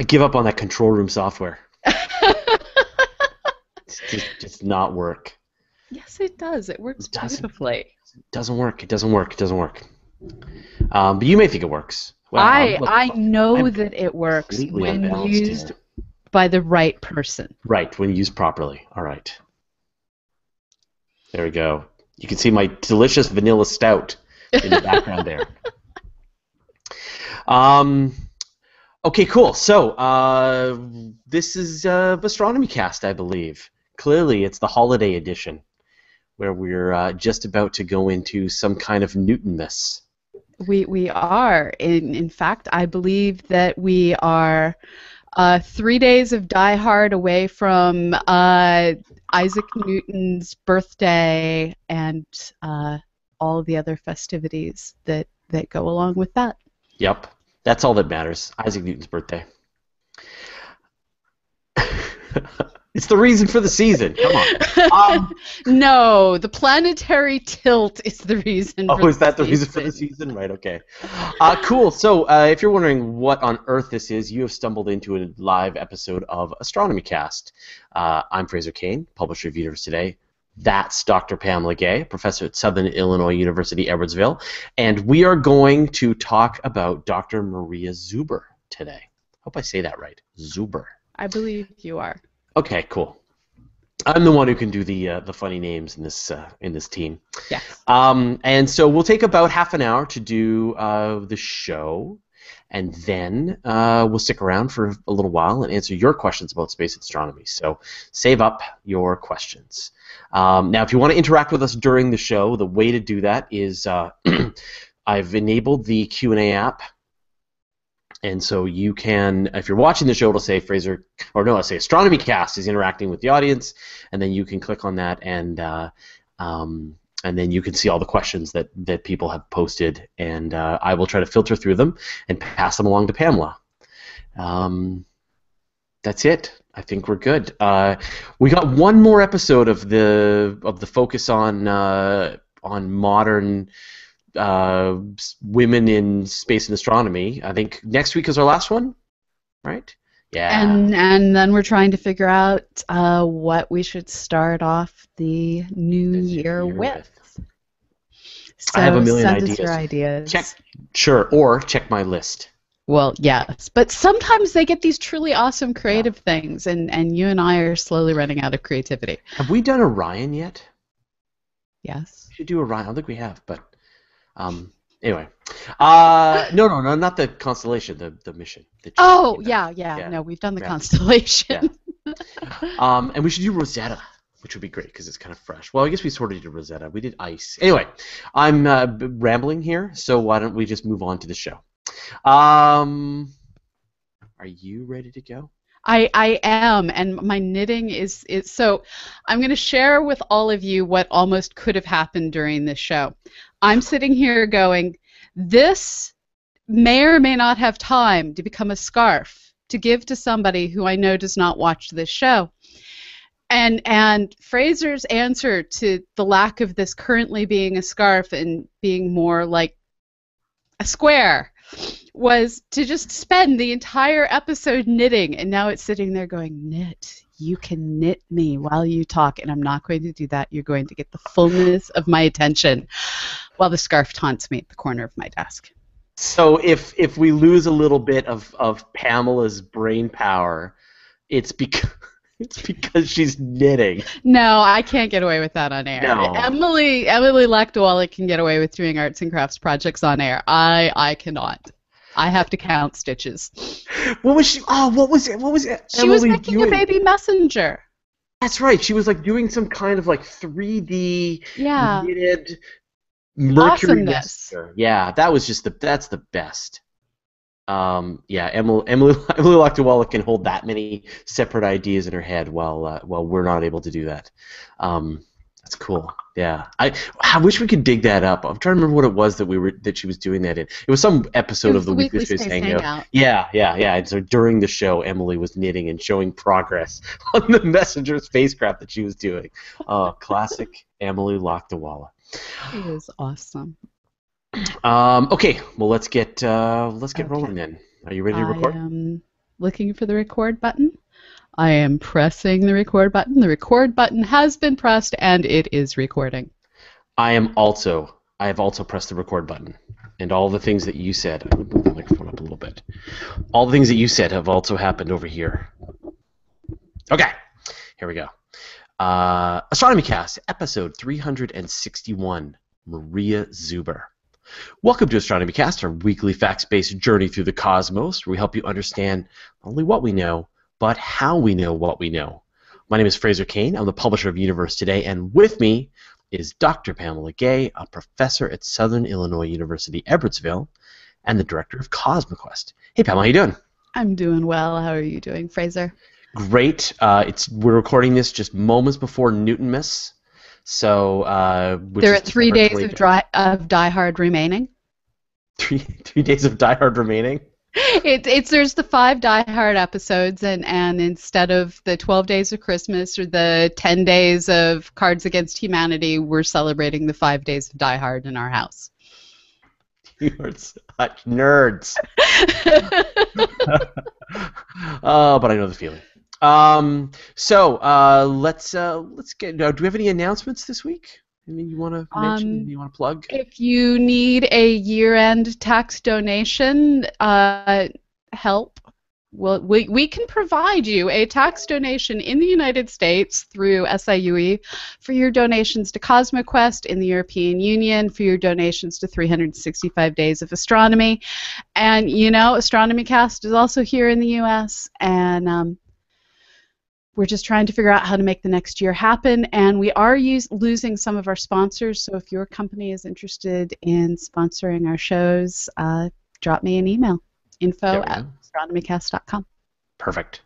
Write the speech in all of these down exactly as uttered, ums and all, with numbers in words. I give up on that control room software. It's just, just not work. Yes, it does. It works it beautifully. It doesn't work. It doesn't work. It doesn't work. Um, but you may think it works. Well, I um, look, I know I'm that it works when used here. by the right person. Right, when used properly. All right. There we go. You can see my delicious vanilla stout in the background there. Um, okay, cool. So uh, this is uh, Astronomy Cast, I believe. Clearly, it's the holiday edition, where we're uh, just about to go into some kind of Newton-ness. We we are. In in fact, I believe that we are uh, three days of Die Hard away from uh, Isaac Newton's birthday and uh, all the other festivities that that go along with that. Yep, that's all that matters. Isaac Newton's birthday. It's the reason for the season. Come on. Um, no, the planetary tilt is the reason. Oh, for is the that the season. reason for the season? Right. Okay. Uh, cool. So, uh, if you're wondering what on earth this is, you have stumbled into a live episode of Astronomy Cast. Uh, I'm Fraser Cain, publisher of Universe Today. That's Doctor Pamela Gay, professor at Southern Illinois University Edwardsville, and we are going to talk about Doctor Maria Zuber today. Hope I say that right. Zuber. I believe you are. Okay, cool. I'm the one who can do the uh, the funny names in this uh, in this team. Yes. Um, and so we'll take about half an hour to do uh, the show, and then uh, we'll stick around for a little while and answer your questions about space astronomy. So save up your questions. Um, now, if you want to interact with us during the show, the way to do that is uh, I've enabled the Q and A app. And so you can, if you're watching the show, it'll say Fraser, or no, I'll say Astronomy Cast is interacting with the audience, and then you can click on that, and uh, um, and then you can see all the questions that that people have posted, and uh, I will try to filter through them and pass them along to Pamela. Um, that's it. I think we're good. Uh, we got one more episode of the of the focus on uh, on modern. Uh, women in space and astronomy. I think next week is our last one, right? Yeah. And and then we're trying to figure out uh, what we should start off the new year, year with. with. So I have a million send ideas. Us your ideas. Check, sure, or check my list. Well, yes, but sometimes they get these truly awesome creative yeah. things, and, and you and I are slowly running out of creativity. Have we done Orion yet? Yes. We should do Orion. I don't think we have, but Um, anyway, uh, no, no, no, not the constellation, the the mission. The oh, you know. yeah, yeah, yeah, no, we've done the yeah. constellation. Yeah. um, and we should do Rosetta, which would be great because it's kind of fresh. Well, I guess we sort of did Rosetta. We did ice. Anyway, I'm uh, rambling here, so why don't we just move on to the show? Um, are you ready to go? I, I am, and my knitting is, is so I'm going to share with all of you what almost could have happened during this show. I'm sitting here going, this may or may not have time to become a scarf to give to somebody who I know does not watch this show. And and Fraser's answer to the lack of this currently being a scarf and being more like a square was to just spend the entire episode knitting, and now it's sitting there going, knit. You can knit me while you talk, and I'm not going to do that. You're going to get the fullness of my attention while the scarf taunts me at the corner of my desk. So if if we lose a little bit of, of Pamela's brain power, it's because, it's because she's knitting. No, I can't get away with that on air. No. Emily Emily Lakdawalla can get away with doing arts and crafts projects on air. I, I cannot. I have to count stitches. What was she? Oh, what was it? What was it? She Emily was making doing? a baby messenger. That's right. She was like doing some kind of like three D yeah. knitted Mercury messenger. Yeah, that was just the that's the best. Um, yeah, Emily Emily Emily Lakdawalla can hold that many separate ideas in her head while uh, while we're not able to do that. Um, That's cool. Yeah, I I wish we could dig that up. I'm trying to remember what it was that we were that she was doing that in. It was some episode was of the Weekly Space Hangout. Hangout. Yeah, yeah, yeah. And so during the show, Emily was knitting and showing progress on the Messenger spacecraft that she was doing. Uh, classic Emily Lakdawalla. It was awesome. Um, okay, well let's get uh, let's get okay. rolling then. Are you ready to record? I am looking for the record button. I am pressing the record button. The record button has been pressed, and it is recording. I am also, I have also pressed the record button. And all the things that you said, I'm going to move the microphone up a little bit. All the things that you said have also happened over here. Okay, here we go. Uh, Astronomy Cast, episode three hundred sixty-one, Maria Zuber. Welcome to Astronomy Cast, our weekly facts-based journey through the cosmos, where we help you understand not only what we know, but how we know what we know. My name is Fraser Cain. I'm the publisher of Universe Today, and with me is Doctor Pamela Gay, a professor at Southern Illinois University Edwardsville, and the director of CosmoQuest. Hey, Pamela, how you doing? I'm doing well. How are you doing, Fraser? Great. Uh, it's we're recording this just moments before Newton Miss, so uh, which there are three days of dry, of diehard remaining. Three three days of diehard remaining. It, it's there's the five Die Hard episodes, and, and instead of the twelve days of Christmas or the ten days of Cards Against Humanity, we're celebrating the five days of Die Hard in our house. You're such nerds. Oh, but I know the feeling. Um, so uh, let's uh, let's get. Uh, do we have any announcements this week? Anything you want to mention? Um, you want to plug? If you need a year-end tax donation, uh, help. Well, we we can provide you a tax donation in the United States through S I U E for your donations to CosmoQuest in the European Union, for your donations to three hundred sixty-five Days of Astronomy, and you know, Astronomy Cast is also here in the U S and. Um, We're just trying to figure out how to make the next year happen, and we are use, losing some of our sponsors, so if your company is interested in sponsoring our shows, uh, drop me an email, info at astronomycast dot com. Perfect.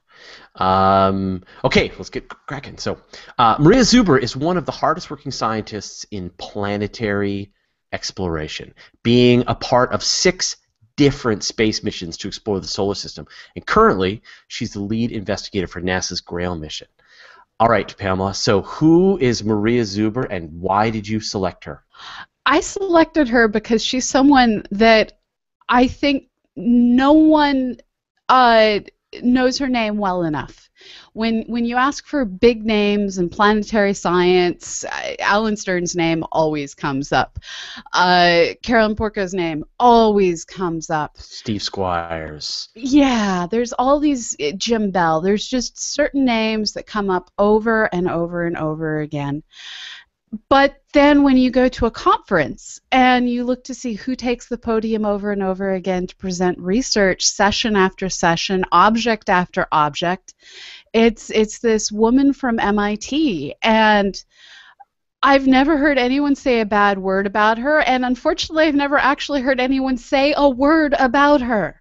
Um, okay, let's get cracking. So, uh, Maria Zuber is one of the hardest-working scientists in planetary exploration, being a part of six different space missions to explore the solar system. And currently, she's the lead investigator for NASA's GRAIL mission. All right, Pamela, so who is Maria Zuber and why did you select her? I selected her because she's someone that I think no one uh, knows her name well enough. When when you ask for big names in planetary science, Alan Stern's name always comes up. Uh, Carolyn Porco's name always comes up. Steve Squyres. Yeah, there's all these, Jim Bell, there's just certain names that come up over and over and over again. But then when you go to a conference and you look to see who takes the podium over and over again to present research session after session, object after object, it's it's this woman from M I T. And I've never heard anyone say a bad word about her, and unfortunately I've never actually heard anyone say a word about her.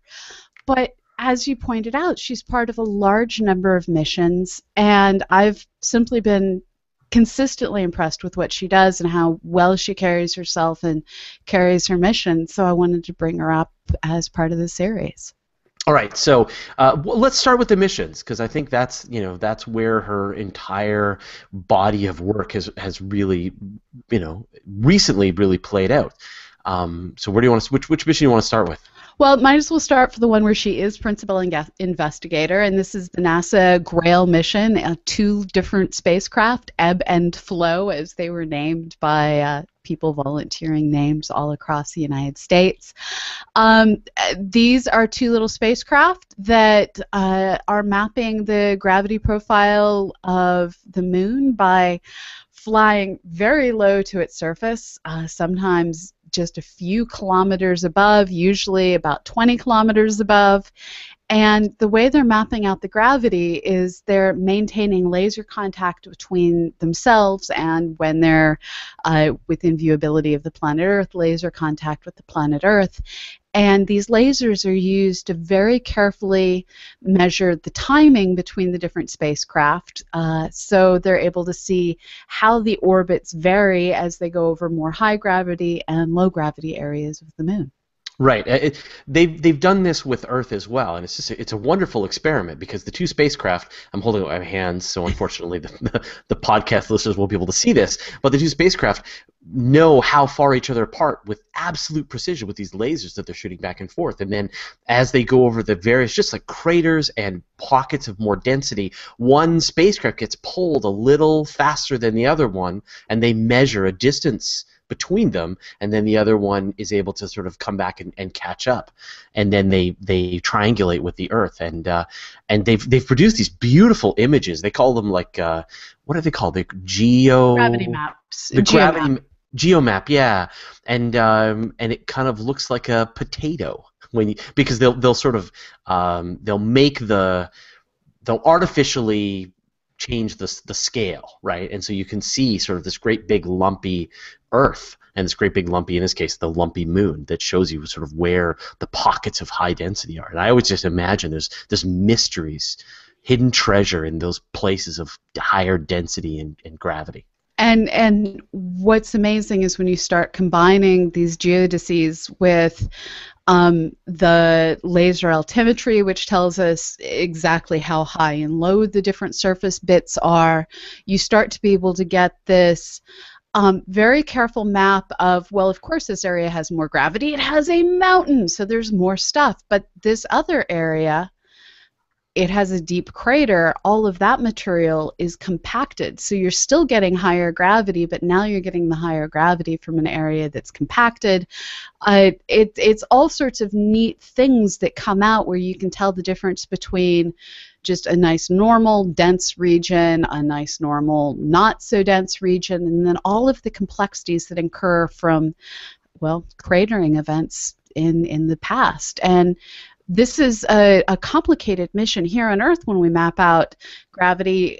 But as you pointed out, she's part of a large number of missions, and I've simply been consistently impressed with what she does and how well she carries herself and carries her mission, so I wanted to bring her up as part of the series. All right, so uh, well, let's start with the missions, because I think that's you know that's where her entire body of work has has really you know recently really played out. Um, so where do you want to which which mission do you want to start with? Well, might as well start for the one where she is principal investigator, and this is the NASA GRAIL mission, uh, two different spacecraft, Ebb and Flow, as they were named by uh, people volunteering names all across the United States. Um, these are two little spacecraft that uh, are mapping the gravity profile of the moon by flying very low to its surface, uh, sometimes just a few kilometers above, usually about twenty kilometers above. And the way they're mapping out the gravity is they're maintaining laser contact between themselves and, when they're uh, within viewability of the planet Earth, laser contact with the planet Earth. And these lasers are used to very carefully measure the timing between the different spacecraft, uh, so they're able to see how the orbits vary as they go over more high gravity and low gravity areas of the moon. Right. It, they've they've done this with Earth as well, and it's just it's a wonderful experiment because the two spacecraft. I'm holding up my hands, so unfortunately the, the the podcast listeners won't be able to see this. But the two spacecraft know how far each other apart with absolute precision with these lasers that they're shooting back and forth. And then as they go over the various just like craters and pockets of more density, one spacecraft gets pulled a little faster than the other one, and they measure a distance between them, and then the other one is able to sort of come back and, and catch up, and then they they triangulate with the Earth, and uh, and they've they've produced these beautiful images. They call them like uh, what are they called? The geo gravity maps. The Geo-map. gravity geomap, yeah, and um, and it kind of looks like a potato when you, because they'll they'll sort of um, they'll make the they'll artificially change the the scale, right? And so you can see sort of this great big lumpy Earth and this great big lumpy, in this case, the lumpy moon that shows you sort of where the pockets of high density are. And I always just imagine there's there's mysteries, hidden treasure in those places of higher density and, and gravity. And and what's amazing is when you start combining these geodesies with um, the laser altimetry, which tells us exactly how high and low the different surface bits are, you start to be able to get this Um, very careful map of, well, of course this area has more gravity. It has a mountain, so there's more stuff. But this other area, it has a deep crater. All of that material is compacted. So you're still getting higher gravity, but now you're getting the higher gravity from an area that's compacted. Uh, it, it's all sorts of neat things that come out where you can tell the difference between just a nice normal dense region, a nice normal not so dense region, and then all of the complexities that incur from, well, cratering events in, in the past. And this is a, a complicated mission. Here on Earth, when we map out gravity,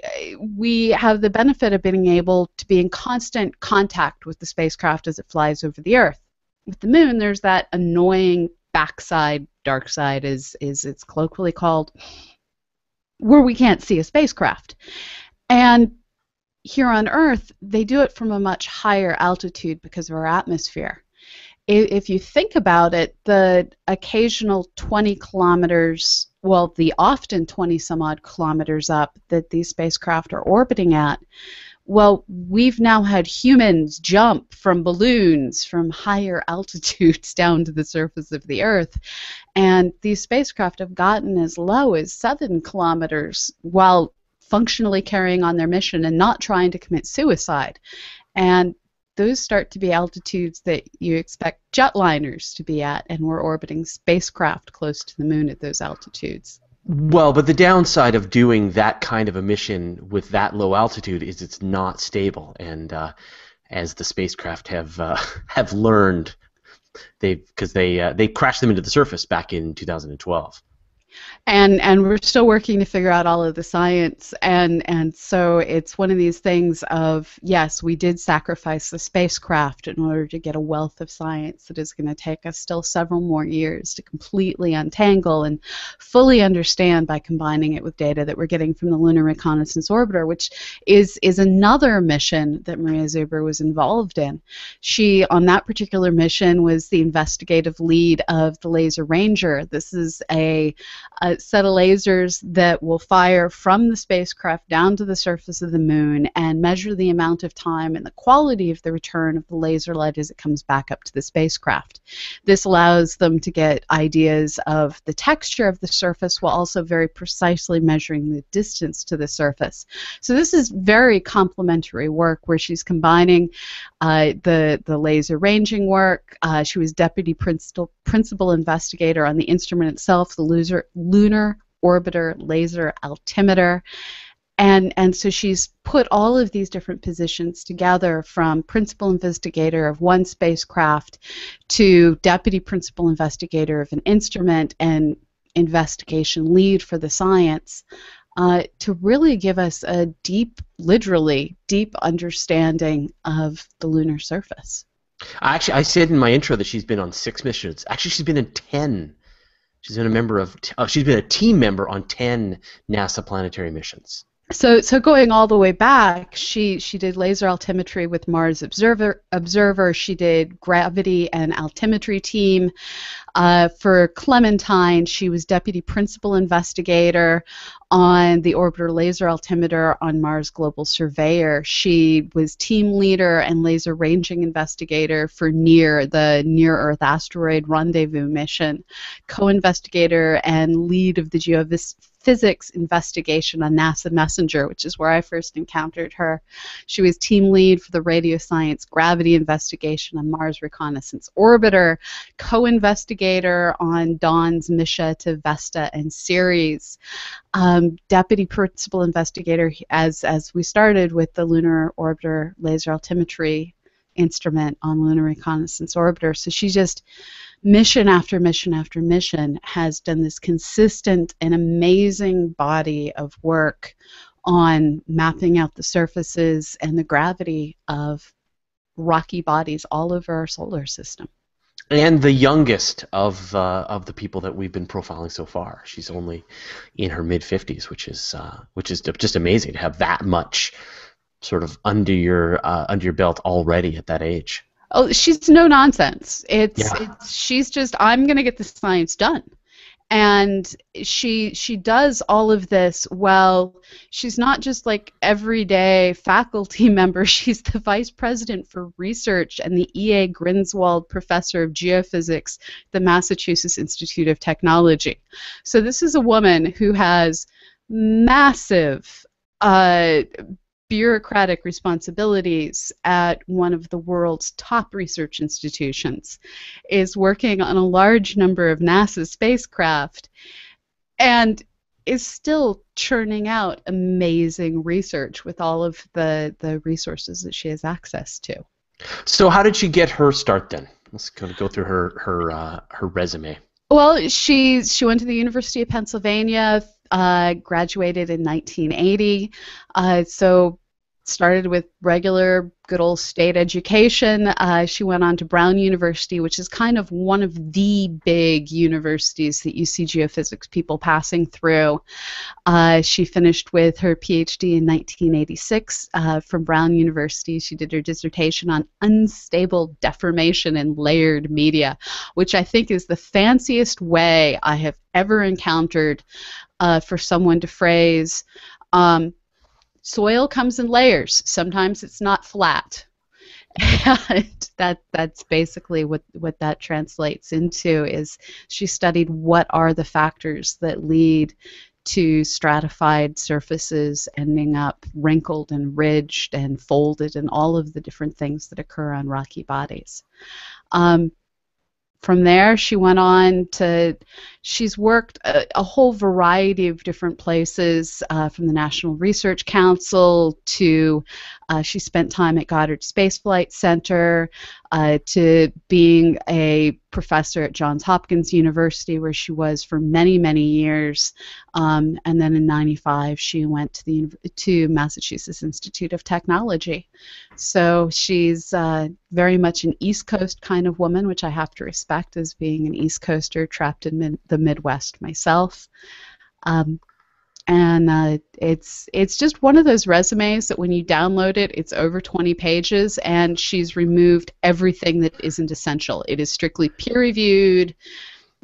we have the benefit of being able to be in constant contact with the spacecraft as it flies over the Earth. With the moon, there's that annoying backside, dark side is, is it's colloquially called, where we can't see a spacecraft. And here on Earth, they do it from a much higher altitude because of our atmosphere. If you think about it, the occasional twenty kilometers, well, the often twenty some odd kilometers up that these spacecraft are orbiting at, well, we've now had humans jump from balloons from higher altitudes down to the surface of the Earth, and these spacecraft have gotten as low as seven kilometers while functionally carrying on their mission and not trying to commit suicide. And those start to be altitudes that you expect jetliners to be at, and we're orbiting spacecraft close to the moon at those altitudes. Well, but the downside of doing that kind of a mission with that low altitude is it's not stable, and uh, as the spacecraft have uh, have learned, they because they uh, they crashed them into the surface back in two thousand twelve. And and we're still working to figure out all of the science, and and so it's one of these things of, yes, we did sacrifice the spacecraft in order to get a wealth of science that is going to take us still several more years to completely untangle and fully understand by combining it with data that we're getting from the Lunar Reconnaissance Orbiter, which is is another mission that Maria Zuber was involved in. She, on that particular mission, was the investigative lead of the Laser Ranger. This is a a set of lasers that will fire from the spacecraft down to the surface of the moon and measure the amount of time and the quality of the return of the laser light as it comes back up to the spacecraft. This allows them to get ideas of the texture of the surface while also very precisely measuring the distance to the surface. So this is very complementary work where she's combining uh, the, the laser ranging work. Uh, she was deputy principal, principal investigator on the instrument itself, the laser Lunar Orbiter Laser Altimeter, and and so she's put all of these different positions together, from principal investigator of one spacecraft to deputy principal investigator of an instrument and investigation lead for the science, uh, to really give us a deep, literally deep understanding of the lunar surface. Actually, I said in my intro that she's been on six missions. Actually, she's been in ten. She's been a member of. Uh, she's been a team member on ten NASA planetary missions. So, so going all the way back, she she did laser altimetry with Mars Observer. Observer. She did gravity and altimetry team. Uh, for Clementine, she was deputy principal investigator on the Orbiter Laser Altimeter on Mars Global Surveyor. She was team leader and laser ranging investigator for NEAR, the Near Earth Asteroid Rendezvous mission, co-investigator and lead of the geovis. Physics investigation on NASA Messenger, which is where I first encountered her. She was team lead for the radio science gravity investigation on Mars Reconnaissance Orbiter, co-investigator on Dawn's mission to Vesta and Ceres, um, deputy principal investigator as, as we started with the Lunar Orbiter Laser Altimetry instrument on Lunar Reconnaissance Orbiter. So she just mission after mission after mission has done this consistent and amazing body of work on mapping out the surfaces and the gravity of rocky bodies all over our solar system. And the youngest of uh, of the people that we've been profiling so far. She's only in her mid fifties, which is uh, which is just amazing to have that much sort of under your uh, under your belt already at that age. Oh, she's no nonsense. It's, yeah. it's she's just I'm gonna get the science done, and she she does all of this well. She's not just like everyday faculty member. She's the vice president for research and the E A Griswold Professor of Geophysics, the Massachusetts Institute of Technology. So this is a woman who has massive Uh, bureaucratic responsibilities at one of the world's top research institutions, is working on a large number of NASA spacecraft, and is still churning out amazing research with all of the, the resources that she has access to. So how did she get her start then? Let's kind of go through her, her, uh, her resume. Well, she, she went to the University of Pennsylvania, uh, graduated in nineteen eighty, uh, so started with regular good old state education. Uh, she went on to Brown University, which is kind of one of the big universities that you see geophysics people passing through. Uh, she finished with her PhD in nineteen eighty-six uh, from Brown University. She did her dissertation on unstable deformation in layered media, which I think is the fanciest way I have ever encountered uh, for someone to phrase um, soil comes in layers. Sometimes it's not flat. And that that's basically what, what that translates into is she studied what are the factors that lead to stratified surfaces ending up wrinkled and ridged and folded and all of the different things that occur on rocky bodies. Um, From there, she went on to, she's worked a, a whole variety of different places, uh, from the National Research Council to, uh, she spent time at Goddard Space Flight Center, uh, to being a professor at Johns Hopkins University, where she was for many, many years. Um, and then in ninety-five, she went to the to Massachusetts Institute of Technology. So she's uh, very much an East Coast kind of woman, which I have to respect, as being an East Coaster trapped in mid the Midwest myself. Um, and uh, it's it's just one of those resumes that when you download it, it's over twenty pages, and she's removed everything that isn't essential. It is strictly peer-reviewed,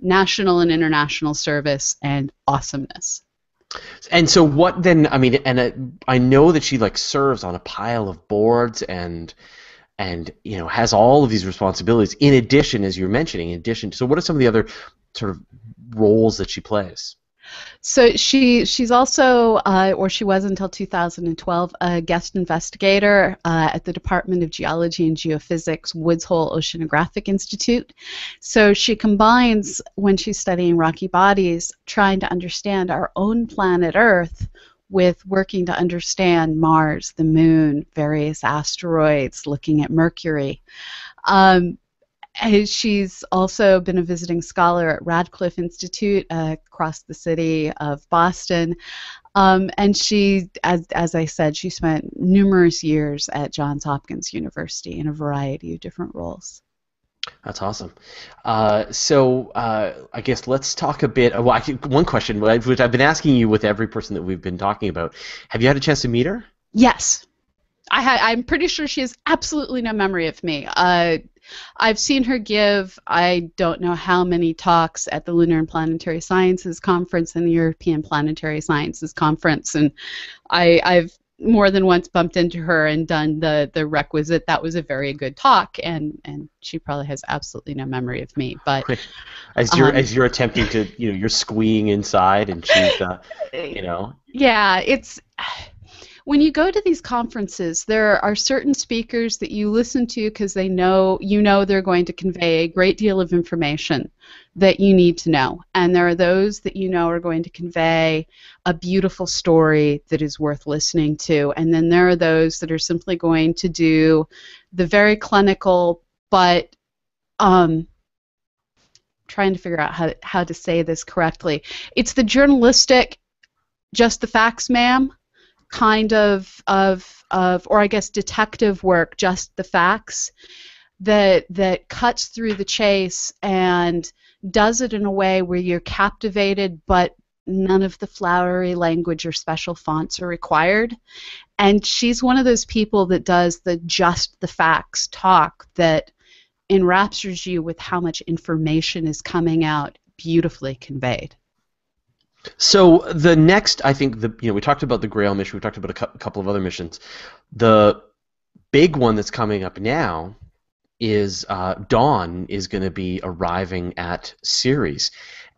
national and international service, and awesomeness. And so what then, I mean, and uh, I know that she like serves on a pile of boards and and you know has all of these responsibilities in addition, as you're mentioning, in addition to, so what are some of the other sort of roles that she plays? So she she's also, uh, or she was until two thousand twelve, a guest investigator uh, at the Department of Geology and Geophysics, Woods Hole Oceanographic Institute. So she combines, when she's studying rocky bodies, trying to understand our own planet Earth with working to understand Mars, the Moon, various asteroids, looking at Mercury. Um, she's also been a visiting scholar at Radcliffe Institute uh, across the city of Boston. Um, and she, as, as I said, she spent numerous years at Johns Hopkins University in a variety of different roles. That's awesome. Uh, so uh, I guess let's talk a bit. Well, I could, one question, which I've been asking you with every person that we've been talking about. Have you had a chance to meet her? Yes. I ha I'm pretty sure she has absolutely no memory of me. Uh, I've seen her give, I don't know how many talks at the Lunar and Planetary Sciences Conference and the European Planetary Sciences Conference, and I, I've more than once bumped into her and done the the requisite, that was a very good talk, and and she probably has absolutely no memory of me. But as you're um, as you're attempting to, you know, you're squeeing inside, and she's uh, you know. Yeah, it's. When you go to these conferences, there are certain speakers that you listen to because they know, you know, they're going to convey a great deal of information that you need to know. And there are those that you know are going to convey a beautiful story that is worth listening to. And then there are those that are simply going to do the very clinical, but um, trying to figure out how, how to say this correctly. It's the journalistic, just the facts, ma'am, kind of, of, of, or I guess detective work, just the facts, that, that cuts through the chase and does it in a way where you're captivated, but none of the flowery language or special fonts are required. And she's one of those people that does the just the facts talk that enraptures you with how much information is coming out, beautifully conveyed. So the next, I think, the you know we talked about the GRAIL mission, we talked about a, cu a couple of other missions. The big one that's coming up now is uh, Dawn is going to be arriving at Ceres,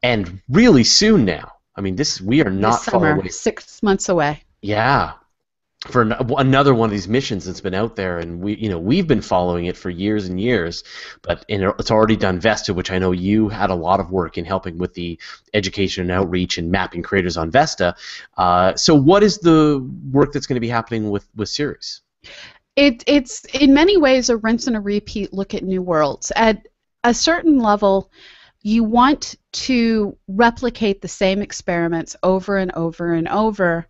and really soon now. I mean, this we are not this summer, far away. Six months away. Yeah, for an, another one of these missions that's been out there, and we you know we've been following it for years and years, but in, it's already done Vesta, which I know you had a lot of work in helping with the education and outreach and mapping craters on Vesta. Uh, so what is the work that's going to be happening with with Ceres? It, it's in many ways a rinse and a repeat look at new worlds. At a certain level, you want to replicate the same experiments over and over and over,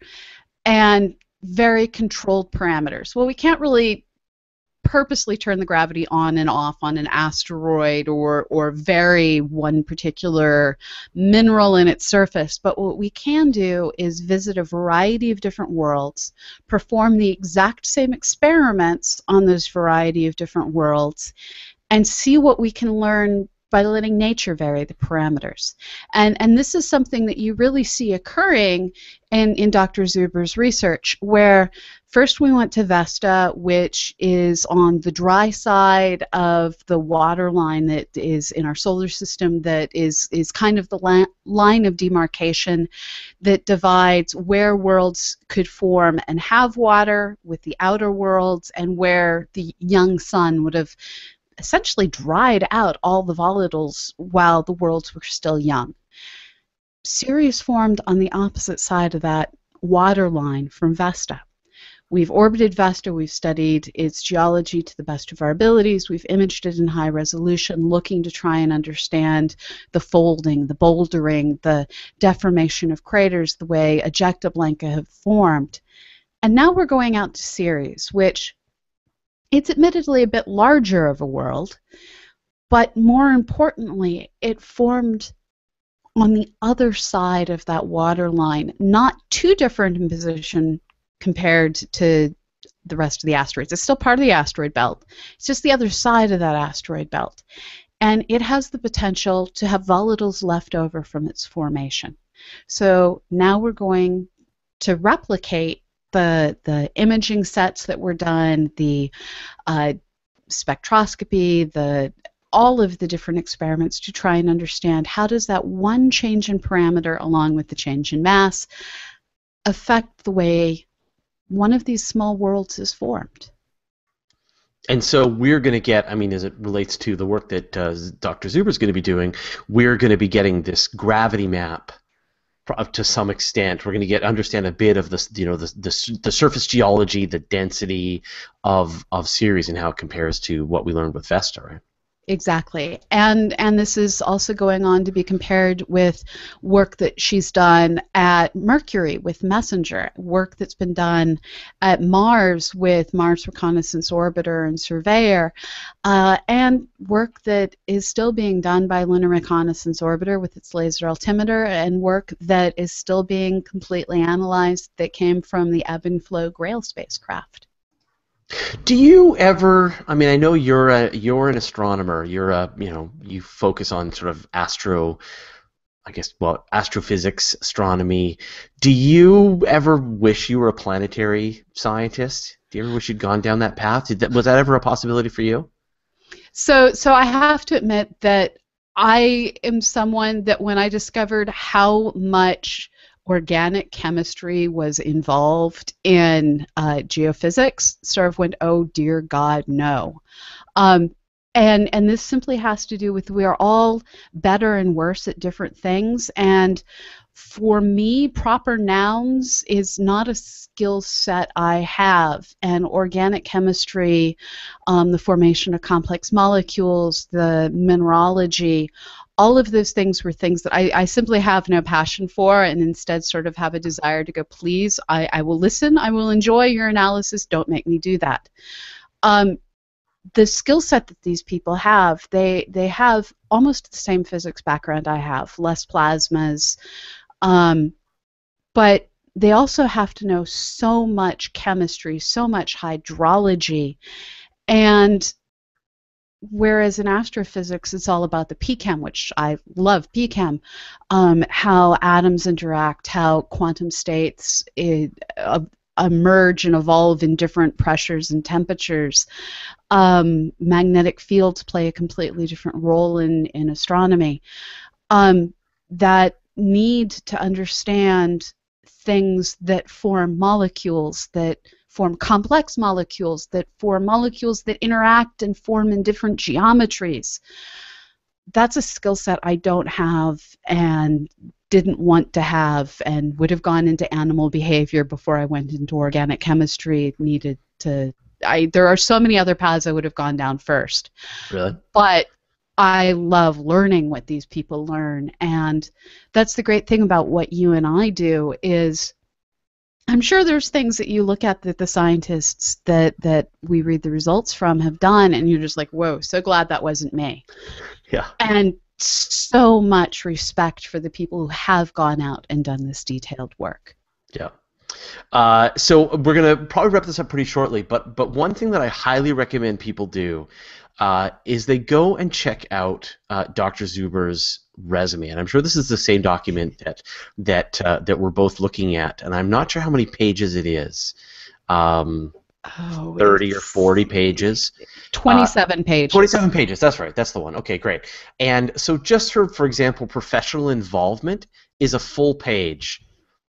and very controlled parameters. Well, we can't really purposely turn the gravity on and off on an asteroid or, or vary one particular mineral in its surface, but what we can do is visit a variety of different worlds, perform the exact same experiments on those variety of different worlds, and see what we can learn by letting nature vary the parameters. And, and this is something that you really see occurring in, in Doctor Zuber's research, where first we went to Vesta, which is on the dry side of the water line that is in our solar system, that is, is kind of the la line of demarcation that divides where worlds could form and have water with the outer worlds, and where the young sun would have essentially dried out all the volatiles while the worlds were still young. Ceres formed on the opposite side of that water line from Vesta. We've orbited Vesta, we've studied its geology to the best of our abilities, we've imaged it in high resolution, looking to try and understand the folding, the bouldering, the deformation of craters, the way ejecta blanca have formed. And now we're going out to Ceres, which it's admittedly a bit larger of a world, but more importantly, it formed on the other side of that water line, not too different in position compared to the rest of the asteroids. It's still part of the asteroid belt. It's just the other side of that asteroid belt. And it has the potential to have volatiles left over from its formation. So now we're going to replicate The, the imaging sets that were done, the uh, spectroscopy, the all of the different experiments to try and understand how does that one change in parameter along with the change in mass affect the way one of these small worlds is formed. And so we're going to get, I mean, as it relates to the work that uh, Doctor Zuber is going to be doing, we're going to be getting this gravity map. To some extent, we're going to get understand a bit of the you know the, the the surface geology, the density of of Ceres, and how it compares to what we learned with Vesta, right? Exactly. And and this is also going on to be compared with work that she's done at Mercury with Messenger, work that's been done at Mars with Mars Reconnaissance Orbiter and Surveyor, uh, and work that is still being done by Lunar Reconnaissance Orbiter with its laser altimeter, and work that is still being completely analyzed that came from the Ebb and Flow GRAIL spacecraft. Do you ever? I mean, I know you're a you're an astronomer. You're a you know you focus on sort of astro, I guess, well, astrophysics, astronomy. Do you ever wish you were a planetary scientist? Do you ever wish you'd gone down that path? Did that, was that ever a possibility for you? So, so I have to admit that I am someone that when I discovered how much organic chemistry was involved in uh, geophysics, sort of went, oh dear God, no. Um, and, and this simply has to do with we are all better and worse at different things, and for me, proper nouns is not a skill set I have, and organic chemistry, um, the formation of complex molecules, the mineralogy, all of those things were things that I, I simply have no passion for, and instead sort of have a desire to go, please, I, I will listen, I will enjoy your analysis, don't make me do that. Um, the skill set that these people have, they, they have almost the same physics background I have, less plasmas, um, but they also have to know so much chemistry, so much hydrology, and whereas in astrophysics, it's all about the P chem, which I love P chem, um, how atoms interact, how quantum states it, uh, emerge and evolve in different pressures and temperatures. Um, magnetic fields play a completely different role in, in astronomy. Um, that need to understand things that form molecules, that form complex molecules, that form molecules that interact and form in different geometries. That's a skill set I don't have and didn't want to have, and would have gone into animal behavior before I went into organic chemistry. Needed to, I, there are so many other paths I would have gone down first. Really? But I love learning what these people learn, and that's the great thing about what you and I do is I'm sure there's things that you look at that the scientists that, that we read the results from have done, and you're just like, whoa, so glad that wasn't me. Yeah. And so much respect for the people who have gone out and done this detailed work. Yeah. Uh, so we're going to probably wrap this up pretty shortly, but, but one thing that I highly recommend people do uh, is they go and check out uh, Doctor Zuber's resume, and I'm sure this is the same document that that uh, that we're both looking at, and I'm not sure how many pages it is. Um, oh, thirty or forty pages. Twenty-seven uh, pages. Twenty-seven pages. That's right. That's the one. Okay, great. And so, just her, for example, professional involvement is a full page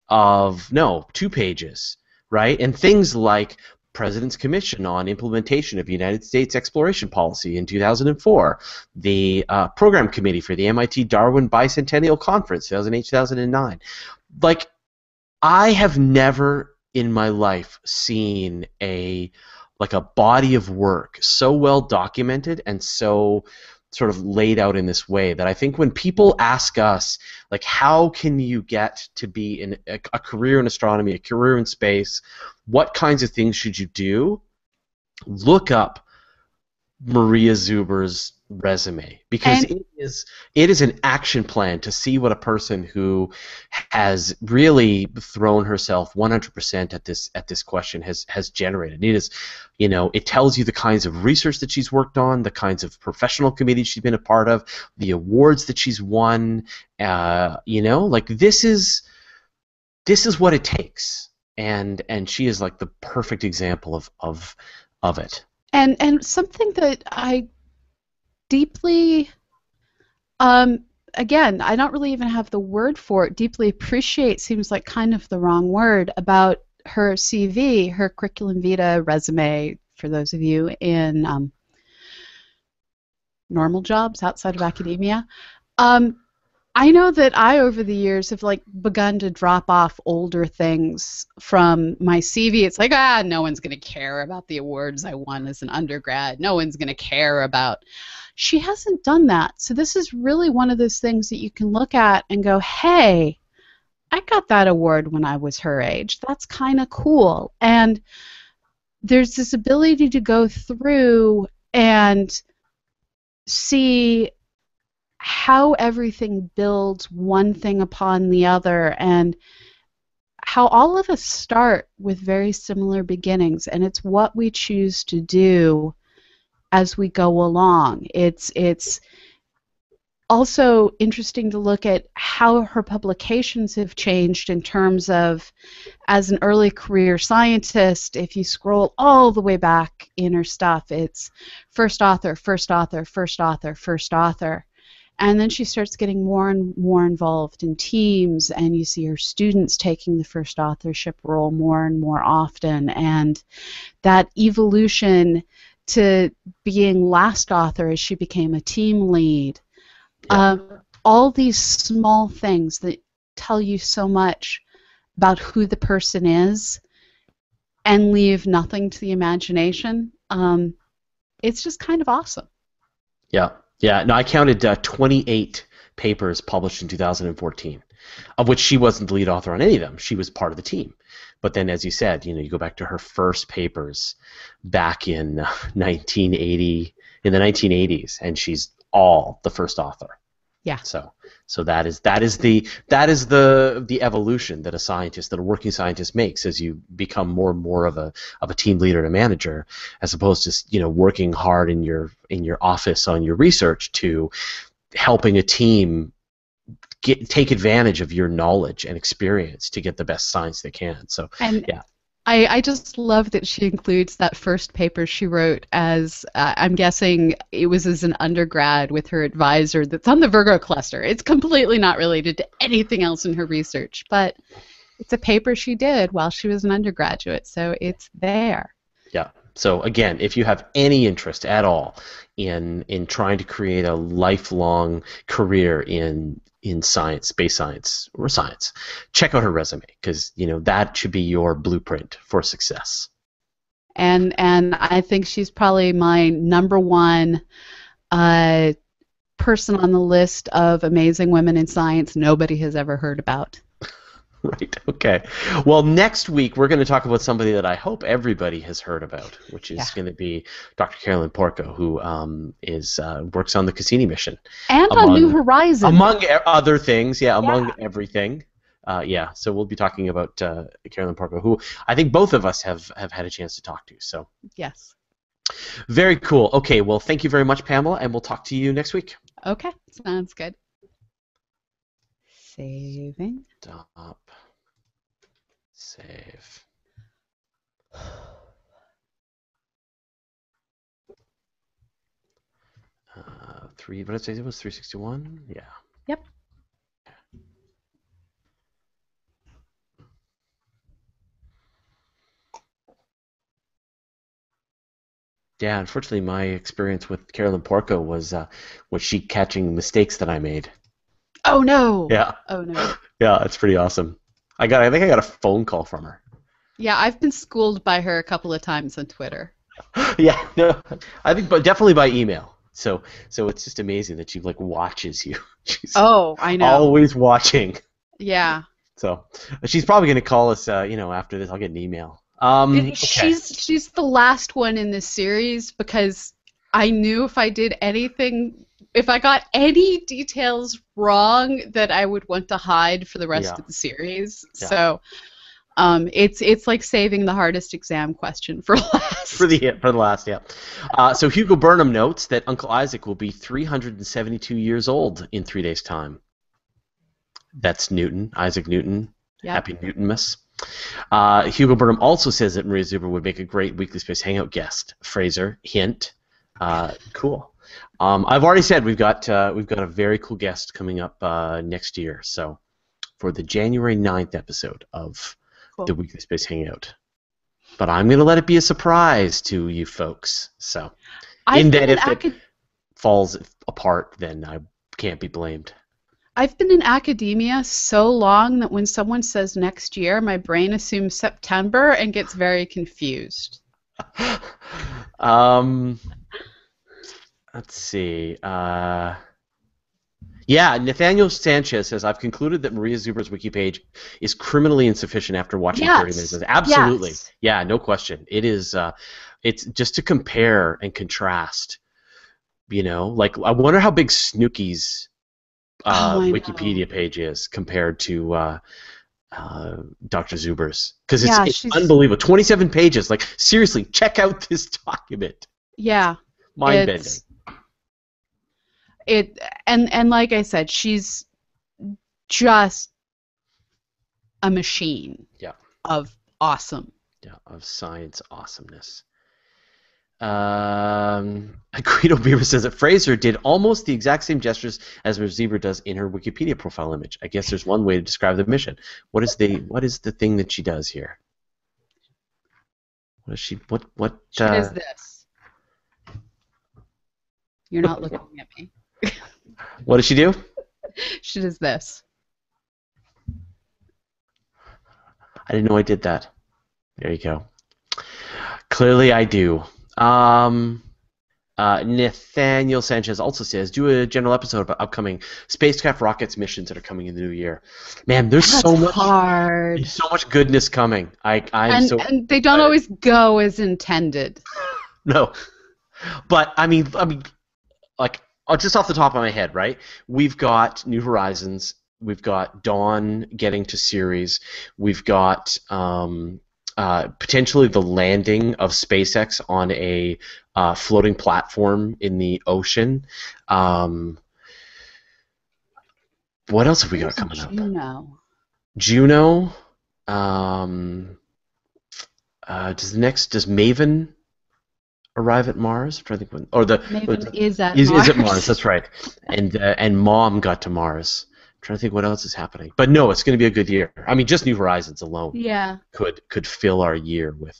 of no, two pages, right? And things like President's Commission on Implementation of United States Exploration Policy in two thousand four, the uh, Program Committee for the M I T Darwin Bicentennial Conference, two thousand eight to two thousand nine. Like, I have never in my life seen a like a body of work so well documented and so sort of laid out in this way that I think when people ask us, like, how can you get to be in a, a career in astronomy, a career in space, what kinds of things should you do? Look up Maria Zuber's resume, because and it is it is an action plan to see what a person who has really thrown herself one hundred percent at this at this question has has generated. It is, you know, it tells you the kinds of research that she's worked on, the kinds of professional committees she's been a part of, the awards that she's won. Uh, you know, like this is this is what it takes, and and she is like the perfect example of of of it. And and something that I deeply, um, again, I don't really even have the word for it. Deeply appreciate seems like kind of the wrong word about her C V, her curriculum vitae resume, for those of you in um, normal jobs outside of academia. Um, I know that I, over the years, have like begun to drop off older things from my C V. It's like, ah, no one's going to care about the awards I won as an undergrad. No one's going to care about... She hasn't done that. So this is really one of those things that you can look at and go, hey, I got that award when I was her age. That's kind of cool. And there's this ability to go through and see how everything builds one thing upon the other, and how all of us start with very similar beginnings, and it's what we choose to do as we go along. It's it's also interesting to look at how her publications have changed in terms of, as an early career scientist, if you scroll all the way back in her stuff, it's first author, first author, first author, first author. And then she starts getting more and more involved in teams, and you see her students taking the first authorship role more and more often. And that evolution to being last author as she became a team lead. Yeah. Um, all these small things that tell you so much about who the person is and leave nothing to the imagination. Um, it's just kind of awesome. Yeah. Yeah, no, I counted uh, twenty-eight papers published in two thousand fourteen, of which she wasn't the lead author on any of them. She was part of the team. But then, as you said, you know, you go back to her first papers back in uh, nineteen eighty, in the nineteen eighties, and she's all the first author. Yeah. So, so that is that is the that is the the evolution that a scientist, that a working scientist makes as you become more and more of a of a team leader and a manager, as opposed to, you know, working hard in your in your office on your research, to helping a team get take advantage of your knowledge and experience to get the best science they can. So, and yeah. I, I just love that she includes that first paper she wrote as, uh, I'm guessing it was as an undergrad with her advisor, that's on the Virgo cluster. It's completely not related to anything else in her research, but it's a paper she did while she was an undergraduate, so it's there. Yeah. So again, if you have any interest at all in in trying to create a lifelong career in in science, space science, or science, check out her resume, because, you know, that should be your blueprint for success. And and I think she's probably my number one uh, person on the list of amazing women in science nobody has ever heard about. Right, okay. Well, next week we're going to talk about somebody that I hope everybody has heard about, which is yeah. going to be Doctor Carolyn Porco, who um, is uh, works on the Cassini mission. And among, on New Horizons. Among other things, yeah, among yeah. everything. Uh, yeah, so we'll be talking about uh, Carolyn Porco, who I think both of us have, have had a chance to talk to. So yes. Very cool. Okay, well, thank you very much, Pamela, and we'll talk to you next week. Okay, sounds good. Saving. Stop. Save. Uh, three. What did I say? It was three sixty-one. Yeah. Yep. Yeah. Unfortunately, my experience with Carolyn Porco was uh, was she catching mistakes that I made. Oh no! Yeah. Oh no. Yeah, it's pretty awesome. I got. I think I got a phone call from her. Yeah, I've been schooled by her a couple of times on Twitter. Yeah, no, I think, but definitely by email. So, so it's just amazing that she like watches you. She's oh, I know. Always watching. Yeah. So, she's probably gonna call us. Uh, you know, after this, I'll get an email. Um, okay. She's she's the last one in this series, because I knew if I did anything. If I got any details wrong, that I would want to hide for the rest yeah. of the series. Yeah. So um, it's it's like saving the hardest exam question for last. For the for the last, yeah. Uh, so Hugo Burnham notes that Uncle Isaac will be three hundred seventy-two years old in three days' time. That's Newton, Isaac Newton. Yep. Happy Newtonmas. Uh, Hugo Burnham also says that Maria Zuber would make a great Weekly Space Hangout guest. Fraser, hint. Uh, cool. Um, I've already said we've got uh, we've got a very cool guest coming up uh, next year. So for the January ninth episode of cool. the Weekly Space Hangout, but I'm going to let it be a surprise to you folks. So I in that if I it could... falls apart, then I can't be blamed. I've been in academia so long that when someone says next year, my brain assumes September and gets very confused. um, let's see. Uh, yeah, Nathaniel Sanchez says, I've concluded that Maria Zuber's wiki page is criminally insufficient after watching yes. thirty minutes. Absolutely. Yes. Yeah, no question. It is, uh, it's just to compare and contrast. You know, like, I wonder how big Snooki's uh, oh, Wikipedia know. page is compared to uh, uh, Doctor Zuber's. Because it's, yeah, it's unbelievable. twenty-seven pages. Like, seriously, check out this document. Yeah. Mind-bending. It, and, and like I said, she's just a machine yeah. of awesome. Yeah, of science awesomeness. Um, Guido Beaver says that Fraser did almost the exact same gestures as Miz Zuber does in her Wikipedia profile image. I guess there's one way to describe the mission. What is the what is the thing that she does here? What is she? What what? She uh, does this. You're not looking at me. What does she do? She does this. I didn't know I did that. There you go. Clearly, I do. Um, uh, Nathaniel Sanchez also says, do a general episode about upcoming spacecraft rockets missions that are coming in the new year. Man, there's That's so much hard. There's so much goodness coming. I, I'm and, so and they don't I, always go as intended. No, but I mean, I mean, like just off the top of my head, right? We've got New Horizons. We've got Dawn getting to Ceres. We've got. Um, Uh, potentially the landing of SpaceX on a uh, floating platform in the ocean. Um, what else have we got coming up? Juno. Juno. Um, uh, does the next does Maven arrive at Mars? I'm trying to think when, or the Maven is at is, Mars. Is at Mars? That's right. And uh, and Mom got to Mars. I'm trying to think what else is happening. But no, it's going to be a good year. I mean, just New Horizons alone yeah. could could fill our year with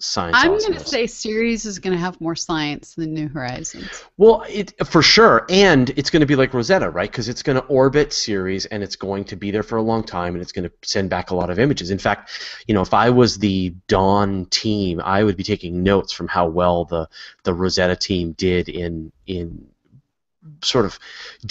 science. I'm going to say Ceres is going to have more science than New Horizons. Well, it for sure. And it's going to be like Rosetta, right? Because it's going to orbit Ceres, and it's going to be there for a long time, and it's going to send back a lot of images. In fact, you know, if I was the Dawn team, I would be taking notes from how well the, the Rosetta team did in in... sort of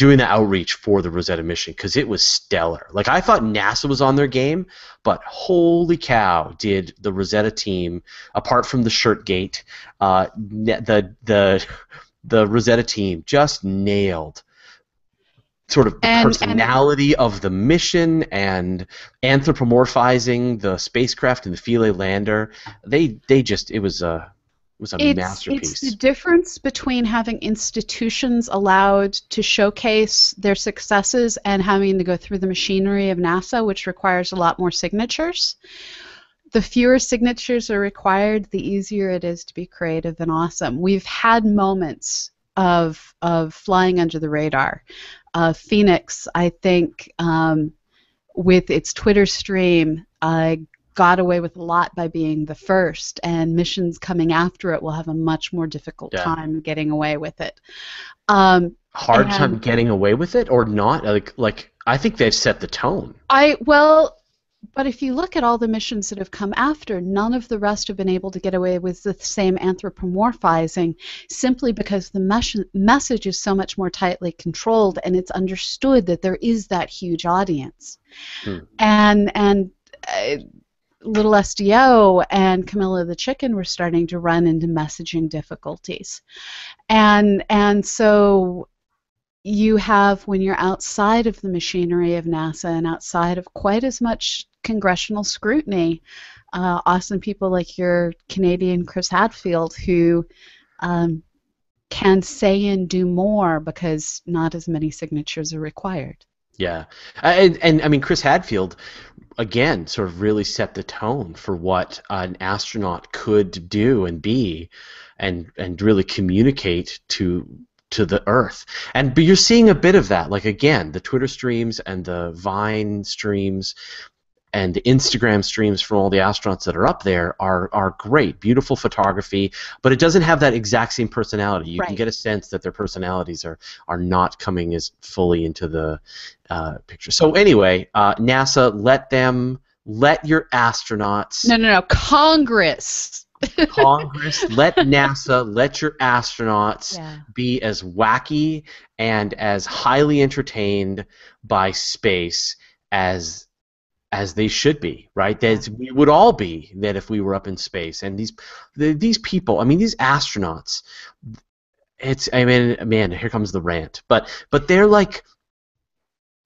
doing the outreach for the Rosetta mission, because it was stellar. Like, I thought NASA was on their game, but holy cow did the Rosetta team, apart from the shirt gate, uh, the, the, the Rosetta team just nailed sort of the and, personality and, of the mission and anthropomorphizing the spacecraft and the Philae lander. They, they just, it was a... It was a it's, masterpiece. It's the difference between having institutions allowed to showcase their successes and having to go through the machinery of NASA, which requires a lot more signatures. The fewer signatures are required, the easier it is to be creative and awesome. We've had moments of, of flying under the radar. Uh, Phoenix, I think, um, with its Twitter stream, uh, got away with a lot by being the first, and missions coming after it will have a much more difficult yeah. time getting away with it. Um, Hard time getting away with it, or not? Like, like I think they've set the tone. I well, but if you look at all the missions that have come after, none of the rest have been able to get away with the same anthropomorphizing, simply because the mes message is so much more tightly controlled, and it's understood that there is that huge audience, hmm. and and. Uh, Little S D O and Camilla the Chicken were starting to run into messaging difficulties. And, and so you have, when you're outside of the machinery of NASA and outside of quite as much congressional scrutiny, uh, awesome people like your Canadian Chris Hadfield who um, can say and do more because not as many signatures are required. Yeah. And, and I mean, Chris Hadfield, again, sort of really set the tone for what an astronaut could do and be and and really communicate to to the Earth. And but you're seeing a bit of that. Like, again, the Twitter streams and the Vine streams and the Instagram streams from all the astronauts that are up there are are great, beautiful photography, but it doesn't have that exact same personality. You right. can get a sense that their personalities are are not coming as fully into the uh, picture. So anyway, uh, NASA, let them let your astronauts. No, no, no, Congress. Congress, let NASA, let your astronauts yeah. be as wacky and as highly entertained by space as as they should be, right? That we would all be that if we were up in space. And these these people, I mean, these astronauts, it's I mean, man, here comes the rant. But but they're like.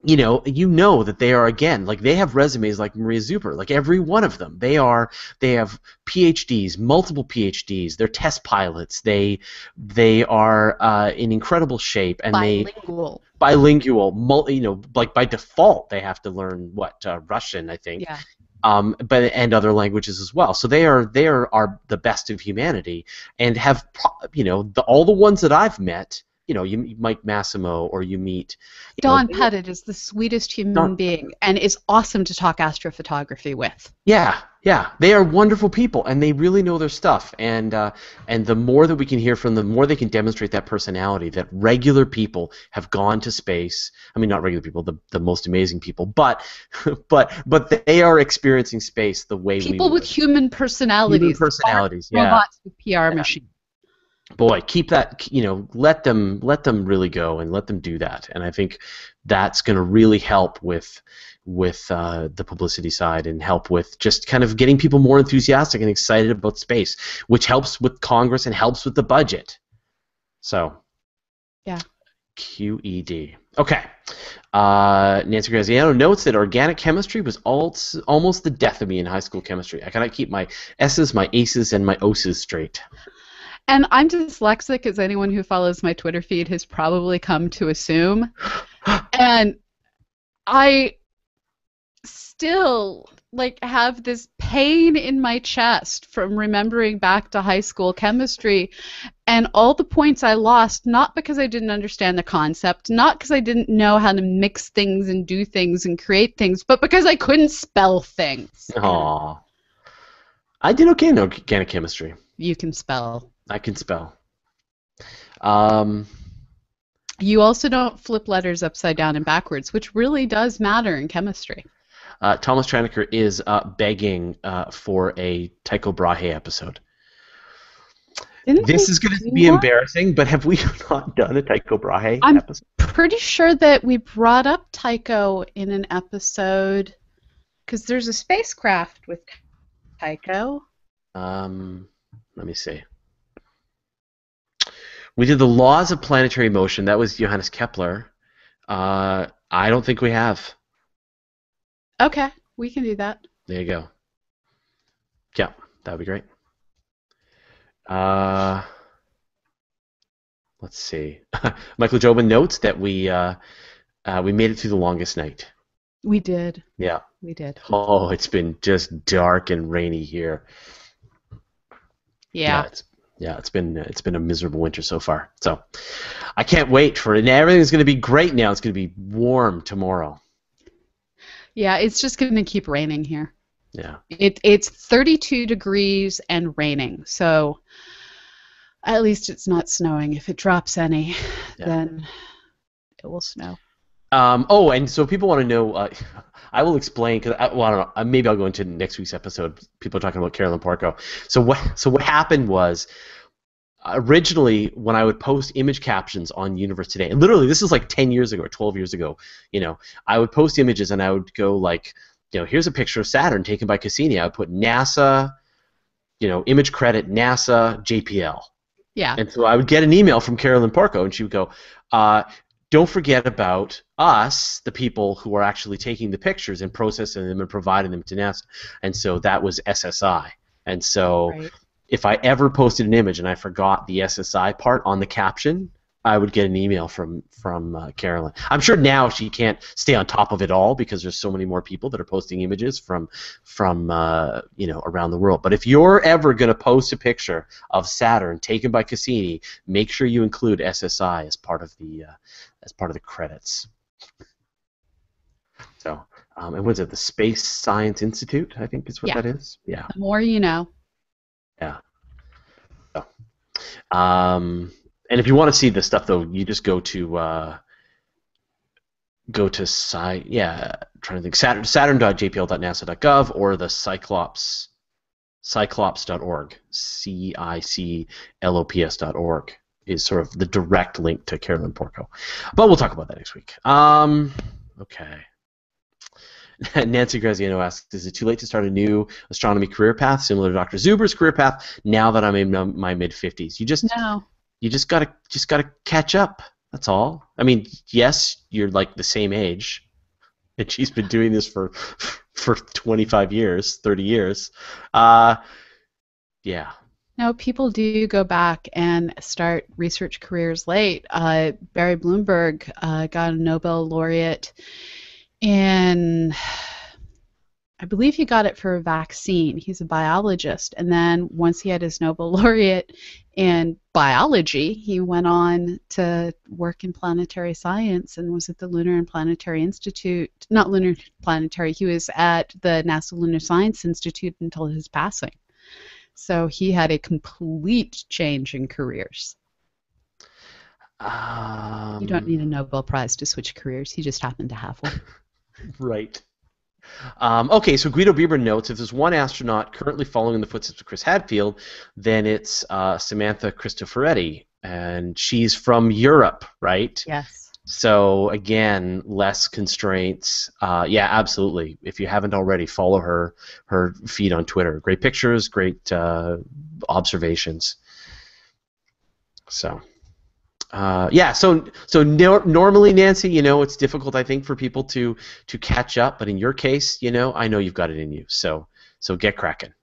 You know, you know that they are again, like they have resumes like Maria Zuber, like every one of them. They are, they have PhDs, multiple PhDs. They're test pilots. They, they are uh, in incredible shape, and bilingual. they bilingual, multi, you know, like by default they have to learn what uh, Russian, I think. Yeah. Um, but and other languages as well. So they are they are, are the best of humanity, and have you know the, all the ones that I've met. You know, you meet Mike Massimo, or you meet you Dawn know, Pettit is the sweetest human Dawn. being, and is awesome to talk astrophotography with. Yeah, yeah, they are wonderful people, and they really know their stuff. And uh, and the more that we can hear from them, the more they can demonstrate that personality. That regular people have gone to space. I mean, not regular people, the the most amazing people, but but but they are experiencing space the way people we people with human personalities, human personalities, yeah, robots with P R yeah. machines. Boy, keep that, you know, let them let them really go and let them do that. And I think that's going to really help with with uh, the publicity side, and help with just kind of getting people more enthusiastic and excited about space, which helps with Congress and helps with the budget. So, yeah. Q E D. Okay. Uh, Nancy Graziano notes that organic chemistry was al almost the death of me in high school chemistry. I cannot keep my S's, my Aces, and my O's straight. And I'm dyslexic, as anyone who follows my Twitter feed has probably come to assume. And I still like have this pain in my chest from remembering back to high school chemistry and all the points I lost, not because I didn't understand the concept, not because I didn't know how to mix things and do things and create things, but because I couldn't spell things. Aww. I did okay in organic chemistry. You can spell. I can spell. Um, you also don't flip letters upside down and backwards, which really does matter in chemistry. Uh, Thomas Traniker is uh, begging uh, for a Tycho Brahe episode. Didn't this is going to be that? embarrassing, but have we not done a Tycho Brahe I'm episode? I'm pretty sure that we brought up Tycho in an episode, because there's a spacecraft with Tycho. Um, let me see. We did the laws of planetary motion. That was Johannes Kepler. Uh, I don't think we have. Okay, we can do that. There you go. Yeah, that would be great. Uh, let's see. Michael Jobin notes that we uh, uh, we made it through the longest night. We did. Yeah, we did. Oh, it's been just dark and rainy here. Yeah. yeah it's Yeah, it's been it's been a miserable winter so far. So, I can't wait for it. And everything's going to be great now. It's going to be warm tomorrow. Yeah, it's just going to keep raining here. Yeah. It it's thirty-two degrees and raining. So, at least it's not snowing. If it drops any, yeah. then it will snow. Um, oh, and so people want to know. Uh, I will explain because I, well, I don't know. Maybe I'll go into next week's episode. People are talking about Carolyn Porco. So what? So what happened was, originally when I would post image captions on Universe Today, and literally this is like ten years ago or twelve years ago. You know, I would post images and I would go like, you know, here's a picture of Saturn taken by Cassini. I would put NASA, you know, image credit NASA J P L. Yeah. And so I would get an email from Carolyn Porco, and she would go. Uh, Don't forget about us, the people who are actually taking the pictures and processing them and providing them to NASA. And so that was S S I. And so right. if I ever posted an image and I forgot the S S I part on the caption, I would get an email from, from uh, Carolyn. I'm sure now she can't stay on top of it all because there's so many more people that are posting images from, from uh, you know, around the world. But if you're ever going to post a picture of Saturn taken by Cassini, make sure you include S S I as part of the... Uh, as part of the credits. So Um, and what's it, the Space Science Institute, I think is what yeah. that is? Yeah. The more you know. Yeah. So, um, and if you want to see this stuff, though, you just go to uh, go to sci yeah, I'm trying to think Saturn saturn dot j p l dot nasa dot gov or the Cyclops cyclops dot org c i c l o p s dot org is sort of the direct link to Carolyn Porco, but we'll talk about that next week. Um, okay. Nancy Graziano asks, is it too late to start a new astronomy career path similar to Doctor Zuber's career path now that I'm in my mid fifties? You just no. You just gotta just gotta catch up. That's all. I mean, yes, you're like the same age, and she's been doing this for for twenty-five years, thirty years. Uh, yeah. No, people do go back and start research careers late. Uh, Barry Bloomberg uh, got a Nobel laureate. And I believe he got it for a vaccine. He's a biologist. And then once he had his Nobel laureate in biology, he went on to work in planetary science and was at the Lunar and Planetary Institute. Not Lunar Planetary. He was at the NASA Lunar Science Institute until his passing. So he had a complete change in careers. Um, you don't need a Nobel Prize to switch careers. He just happened to have one. Right. Um, okay, so Guido Bieber notes, if there's one astronaut currently following in the footsteps of Chris Hadfield, then it's uh, Samantha Cristoforetti, and she's from Europe, right? Yes. So, again, less constraints. Uh, yeah, absolutely. If you haven't already, follow her, her feed on Twitter. Great pictures, great uh, observations. So... Uh, yeah, so so no, normally, Nancy, you know, it's difficult, I think, for people to to catch up. But in your case, you know, I know you've got it in you. So so get cracking.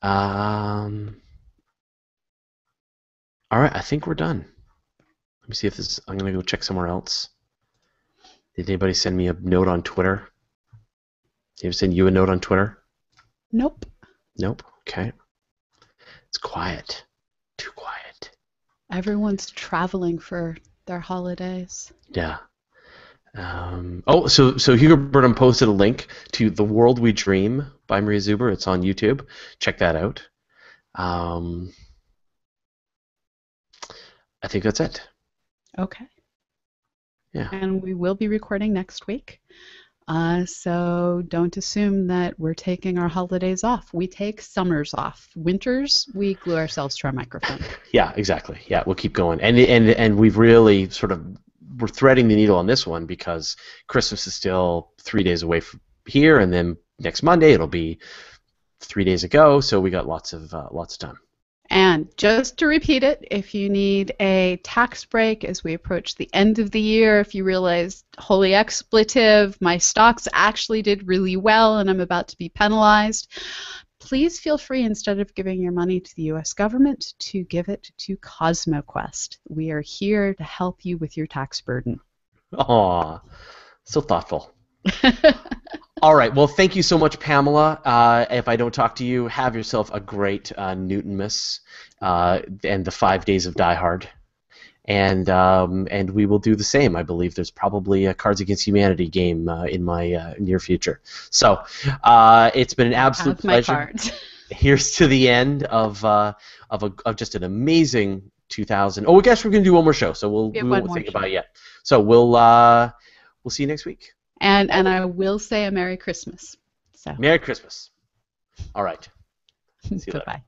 Um, all right, I think we're done. Let me see if this. I'm gonna go check somewhere else. Did anybody send me a note on Twitter? Did they send you a note on Twitter? Nope. Nope. Okay. It's quiet. Too quiet. Everyone's traveling for their holidays. Yeah. Um, oh, so so Hugo Burnham posted a link to "The World We Dream" by Maria Zuber. It's on YouTube. Check that out. Um, I think that's it. Okay. Yeah. And we will be recording next week. Uh, so don't assume that we're taking our holidays off. We take summers off. Winters, we glue ourselves to our microphone. Yeah, exactly. Yeah, we'll keep going. And and and we've really sort of we're threading the needle on this one because Christmas is still three days away from here, and then next Monday it'll be three days ago. So we got lots of uh, lots of time. And just to repeat it, if you need a tax break as we approach the end of the year, if you realize, holy expletive, my stocks actually did really well and I'm about to be penalized, please feel free, instead of giving your money to the U S government, to give it to CosmoQuest. We are here to help you with your tax burden. Aw, so thoughtful. All right. Well, thank you so much, Pamela. Uh, if I don't talk to you, have yourself a great uh, Newtonmas uh, and the five days of Die Hard, and um, and we will do the same. I believe there's probably a Cards Against Humanity game uh, in my uh, near future. So uh, it's been an absolute pleasure. Here's to the end of uh, of a of just an amazing two thousand. Oh, I guess we're gonna do one more show, so we'll we won't think about it yet. So we'll uh, we'll see you next week. And and I will say a Merry Christmas. So. Merry Christmas. All right. See you later. Bye-bye.